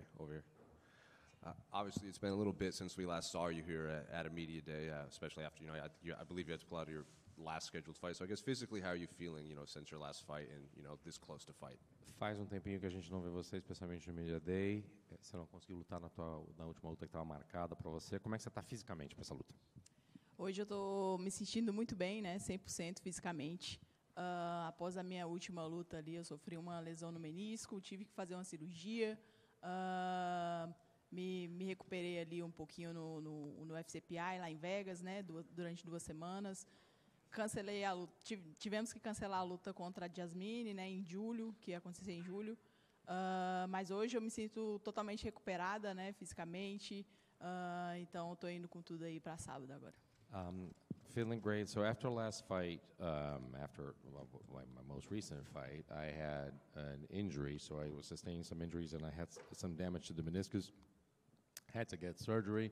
Viviane over here. Obviously, it's been a little bit since we last saw you here at a media day, especially after, you know, I believe you had to pull out of your last scheduled fight. So I guess physically, how are you feeling, you know, since your last fight and, you know, this close to fight? Faz tempinho que a gente não vê você, especialmente no media day. Você não conseguiu lutar na última luta que estava marcada para você. Como é que você está fisicamente para essa luta? Hoje eu estou me sentindo muito bem, né? 100% fisicamente. Após a minha última luta ali, eu sofri uma lesão no menisco, tive que fazer uma cirurgia. Me recuperei ali um pouquinho no FCPI, lá em Vegas, né, durante 2 semanas. Cancelei a luta, tivemos que cancelar a luta contra a Jasmine, né, em julho, que ia acontecer em julho. Mas hoje eu me sinto totalmente recuperada, né, fisicamente. Então, estou indo com tudo aí para sábado agora. Feeling great. So after last fight, after my most recent fight, I had an injury. So I was sustaining some injuries, and I had some damage to the meniscus. Had to get surgery,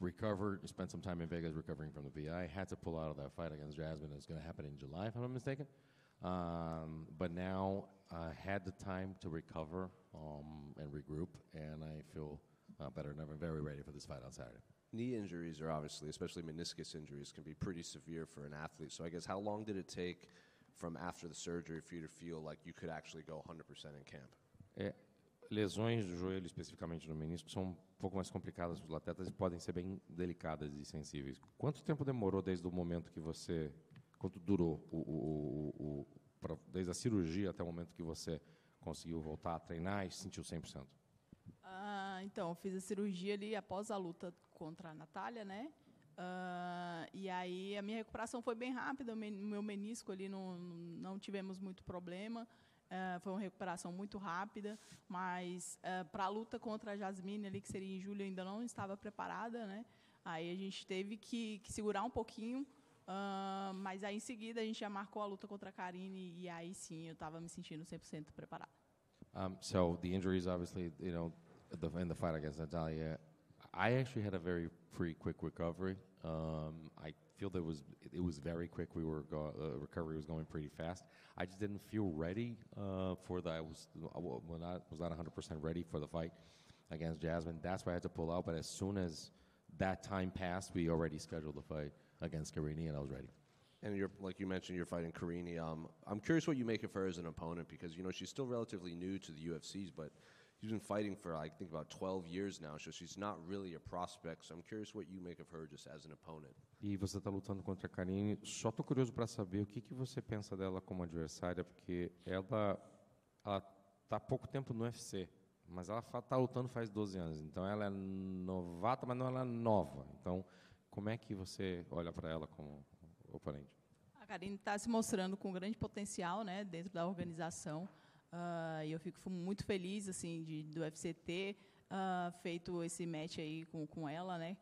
recovered, spent some time in Vegas recovering from the VI, had to pull out of that fight against Jasmine. It's going to happen in July, if I'm not mistaken. But now I had the time to recover and regroup, and I feel better than ever. Very ready for this fight on Saturday. Knee injuries are obviously, especially meniscus injuries, can be pretty severe for an athlete. So I guess how long did it take from after the surgery for you to feel like you could actually go 100% in camp? Lesões do joelho, especificamente no menisco, são pouco mais complicadas para os atletas e podem ser bem delicadas e sensíveis. Quanto tempo demorou desde o momento que você, quanto durou desde a cirurgia até o momento que você conseguiu voltar a treinar e se sentiu 100%? Então, eu fiz a cirurgia ali após a luta contra a Natália, né? E aí a minha recuperação foi bem rápida, o meu menisco ali não tivemos muito problema. Foi uma recuperação muito rápida, mas para a luta contra a Jasmine, ali, que seria em julho, eu ainda não estava preparada, né? Aí a gente teve que segurar um pouquinho, mas aí em seguida a gente já marcou a luta contra a Karine e aí sim eu estava me sentindo 100% preparada. So the injuries, obviously, you know, in the fight against Natália, I actually had a very quick recovery. I feel that it was very quick. We were recovery was going pretty fast. I just didn't feel ready for that. I was not 100% ready for the fight against Jasmine. That's why I had to pull out. But as soon as that time passed, we already scheduled the fight against Karine, and I was ready. And you're, like you mentioned, you're fighting Karine. I'm curious what you make of her as an opponent because you know she's still relatively new to the UFC, but she's been fighting for, I think, about 12 years now, so she's not really a prospect. So I'm curious what you make of her just as an opponent. E você está lutando contra a Karine. Só tô curioso para saber o que você pensa dela como adversária, porque ela tá há pouco tempo no UFC, mas ela tá lutando faz 12 anos. Então ela é novata, mas não ela é nova. Então como é que você olha para ela como oponente? A Karine está se mostrando com grande potencial, né, dentro da organização. E eu fico muito feliz assim do UFC ter feito esse match aí com ela, né?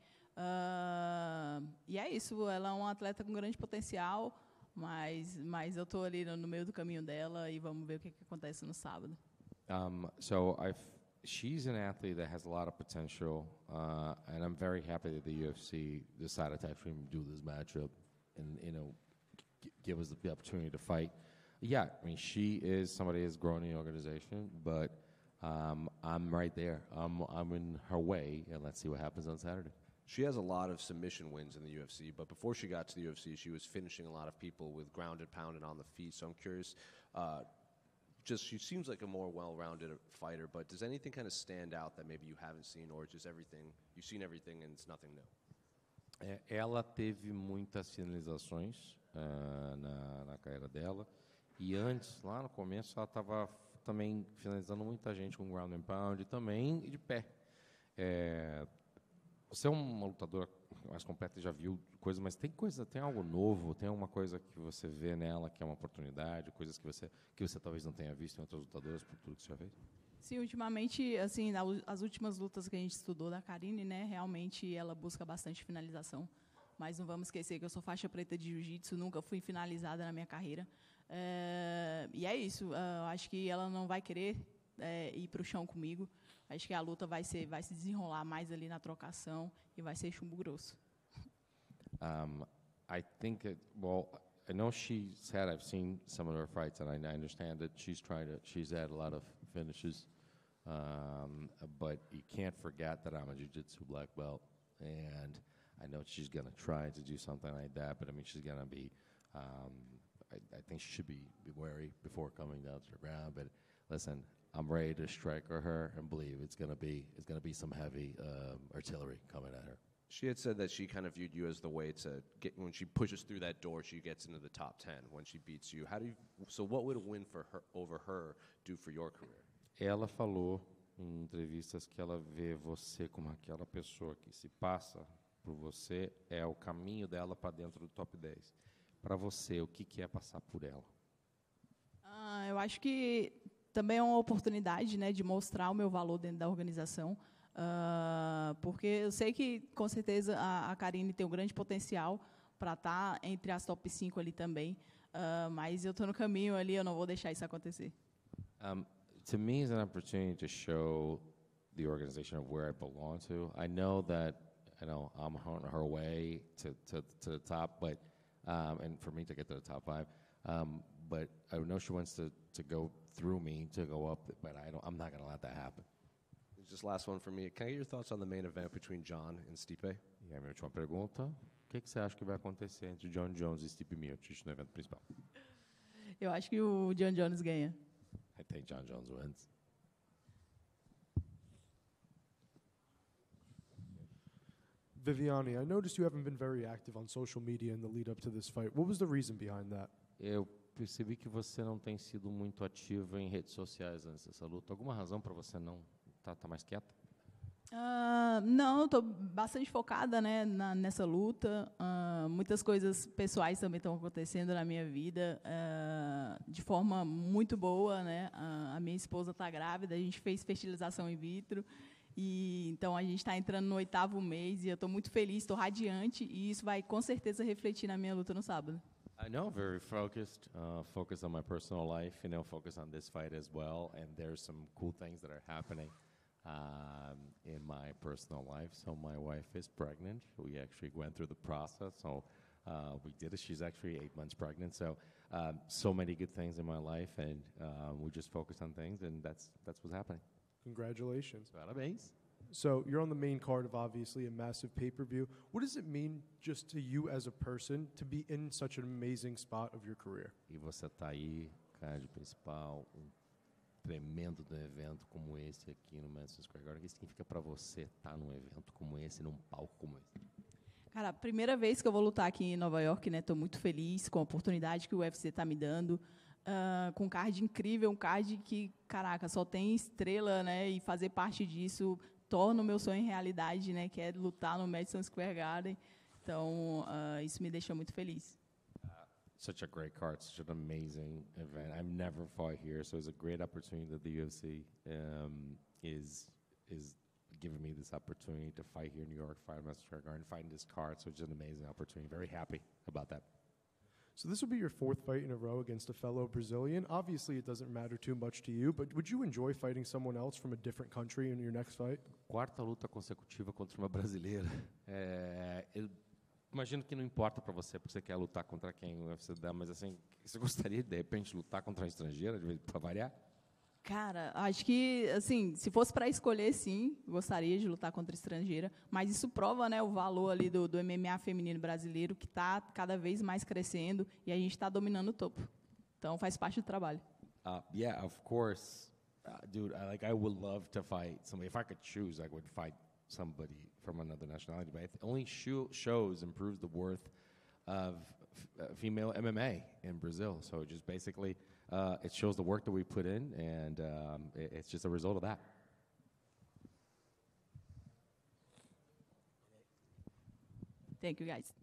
E é isso, ela é uma atleta com grande potencial, mas eu tô ali no meio do caminho dela e vamos ver o que acontece no sábado. She's an athlete that has a lot of potential, and I'm very happy that the UFC decided to actually do this matchup and you know give us the opportunity to fight. Yeah, I mean, she is somebody who's grown in the organization, but I'm right there. I'm in her way, and let's see what happens on Saturday. She has a lot of submission wins in the UFC, but before she got to the UFC, she was finishing a lot of people with ground and pound and on the feet. So I'm curious, just she seems like a more well-rounded fighter, but does anything kind of stand out that maybe you haven't seen, or just everything, you've seen everything and it's nothing new? Ela teve muitas finalizações na carreira dela. E antes, lá no começo, ela estava também finalizando muita gente com ground and pound e também de pé. Você é uma lutadora mais completa e já viu coisas, mas tem algo novo, tem alguma coisa que você vê nela que é uma oportunidade, coisas que você talvez não tenha visto em outras lutadoras por tudo que você já fez? Sim, ultimamente, assim, as últimas lutas que a gente estudou da Karine, né, realmente ela busca bastante finalização. Mas não vamos esquecer que eu sou faixa preta de jiu-jitsu, nunca fui finalizada na minha carreira. E é isso, acho que ela não vai querer ir para o chão comigo. Acho que a luta vai se desenrolar mais ali na trocação e vai ser chumbo grosso. I think it, well, I know she said I've seen some of her fights and I understand that she's had a lot of finishes. But you can't forget that I'm a jiu-jitsu black belt, and I know she's going to try to do something like that, but I mean, she's going to be, I think she should be wary before coming down to the ground. But listen, I'm ready to strike at her, and believe it's going to be some heavy artillery coming at her. She had said that she kind of viewed you as the way to get, when she pushes through that door, she gets into the top 10 when she beats you. So what would a win for her, over her, do for your career? Ela falou em entrevistas que ela vê você como aquela pessoa que se passa por você, é o caminho dela para dentro do top 10. Para você, o que é passar por ela? Eu acho que também é uma oportunidade, né, de mostrar o meu valor dentro da organização. Porque eu sei que, com certeza, a Karine tem um grande potencial para estar entre as top 5 ali também, mas eu estou no caminho ali, eu não vou deixar isso acontecer. To me, it's an opportunity to show the organization of where I belong to. I know that, you know, I'm on her way to the top, but and for me to get to the top 5, but I know she wants to go through me to go up, but I'm not going to let that happen. Just last one for me. Can I get your thoughts on the main event between John and Stipe? E a minha última pergunta: o que você acha que vai acontecer entre John Jones e Stipe Mirich no evento principal? Eu acho que o John Jones ganha. I think John Jones wins. Viviane, I noticed you haven't been very active on social media in the lead up to this fight. What was the reason behind that? Eu percebi que você não tem sido muito ativo em redes sociais antes dessa luta. Alguma razão para você não tá mais quieta? Não, estou bastante focada, né, nessa luta. Muitas coisas pessoais também estão acontecendo na minha vida de forma muito boa, né? A minha esposa está grávida, a gente fez fertilização in vitro, e então a gente está entrando no 8º mês, e eu estou muito feliz, estou radiante, e isso vai com certeza refletir na minha luta no sábado. I know, very focused, focused on my personal life, you know, focused on this fight as well, and there's some cool things that are happening in my personal life. So my wife is pregnant. We actually went through the process, so we did it. She's actually 8 months pregnant. So so many good things in my life, and we just focus on things, and that's what's happening. Congratulations. Parabéns. So you're on the main card of obviously a massive pay-per-view. What does it mean just to you as a person to be in such an amazing spot of your career? E você tá aí, card principal, tremendo de um evento como esse aqui no Madison Square Garden. O que significa para você estar num evento como esse, num palco como esse? Cara, primeira vez que eu vou lutar aqui em Nova York, né? Estou muito feliz com a oportunidade que o UFC está me dando, com um card incrível, um card que, caraca, só tem estrela, né? E fazer parte disso torna o meu sonho realidade, né? Que é lutar no Madison Square Garden. Então, isso me deixa muito feliz. Such a great card, such an amazing event. I've never fought here, so it's a great opportunity that the UFC is giving me this opportunity to fight here in New York, fight in Madison Square Garden, fight in this card. So it's an amazing opportunity. Very happy about that. So this will be your 4th fight in a row against a fellow Brazilian. Obviously, it doesn't matter too much to you, but would you enjoy fighting someone else from a different country in your next fight? Quarta luta consecutiva contra uma brasileira. Imagino que não importa para você, porque você quer lutar contra quem o UFC dá, mas assim, você gostaria de repente lutar contra uma estrangeira, para variar? Cara, acho que, assim, se fosse para escolher, sim, gostaria de lutar contra estrangeira, mas isso prova, né, o valor ali do MMA feminino brasileiro, que está cada vez mais crescendo, e a gente está dominando o topo. Então, faz parte do trabalho. Yeah, of course. Dude, I would love to fight somebody. If I could choose, I would fight somebody from another nationality, but it only shows, improves the worth of female MMA in Brazil. So it just basically, it shows the work that we put in, and it's just a result of that. Thank you, guys.